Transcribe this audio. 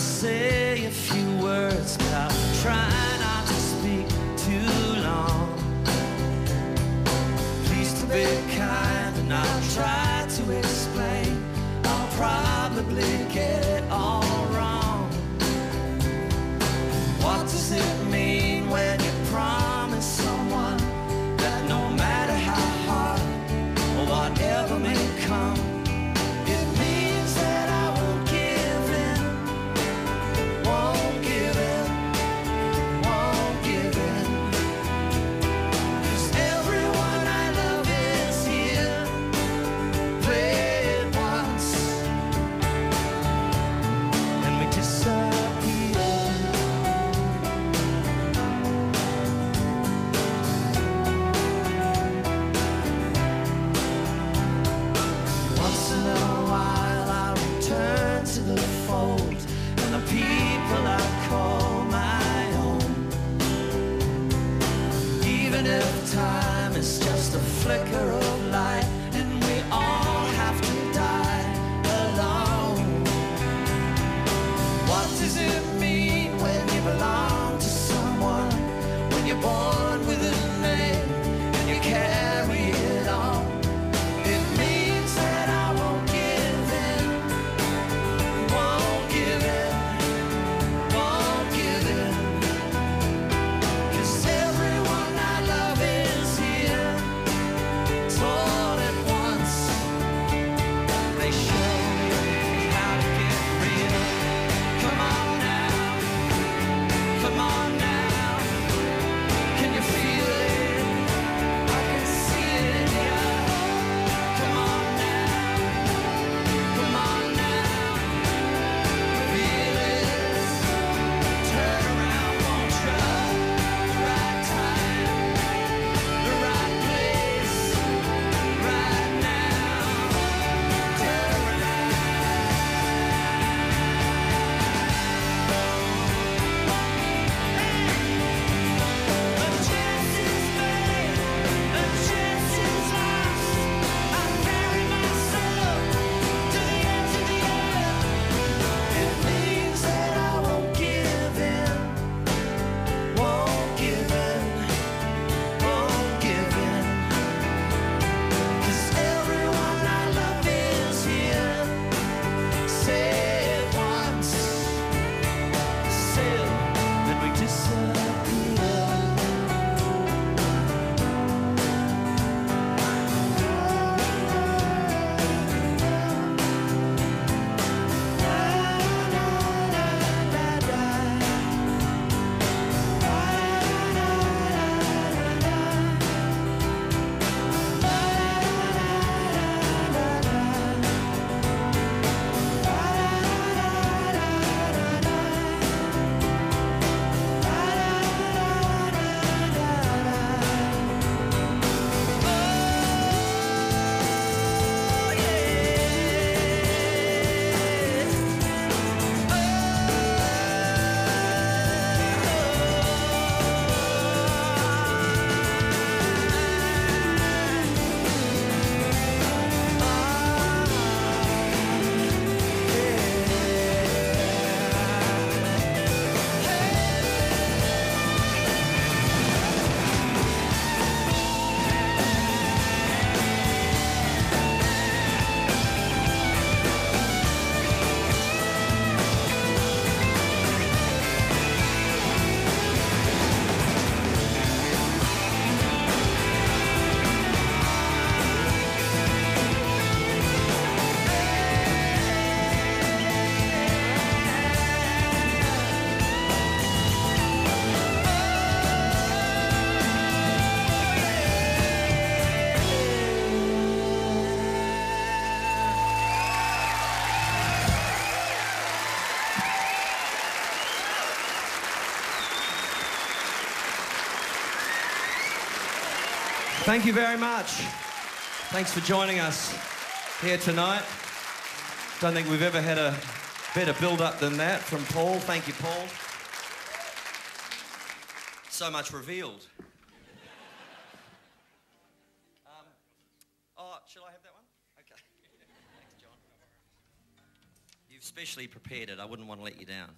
I'll say a few words, but I'll try not to speak too long. Please to be kind, and I'll try to explain. I'll probably get it all wrong. What does it mean when you promise someone that no matter how hard or whatever may come, flicker of light, and we all have to die alone? What does it mean when you belong to someone, when you're born with a name and you carry it on? It means that I won't give in, won't give in, won't give in, 'cause everyone I love is here. All at once, they show me how to get real. Come on now, come on now. Can you feel it? I can see it, yeah. Come on now, come on now. Feel it. Turn around, won't you? The right time, the right place. Right now, turn around. A chance is made, a chance is lost. I carry myself to the edge of the earth. It means that I won't give in, won't give in, won't give in. 'Cause everyone I love is here. Say it once, say it, then we disappear. Thank you very much. Thanks for joining us here tonight. Don't think we've ever had a better build-up than that from Paul. Thank you, Paul. So much revealed. Shall I have that one? Okay. Thanks, John. You've specially prepared it. I wouldn't want to let you down.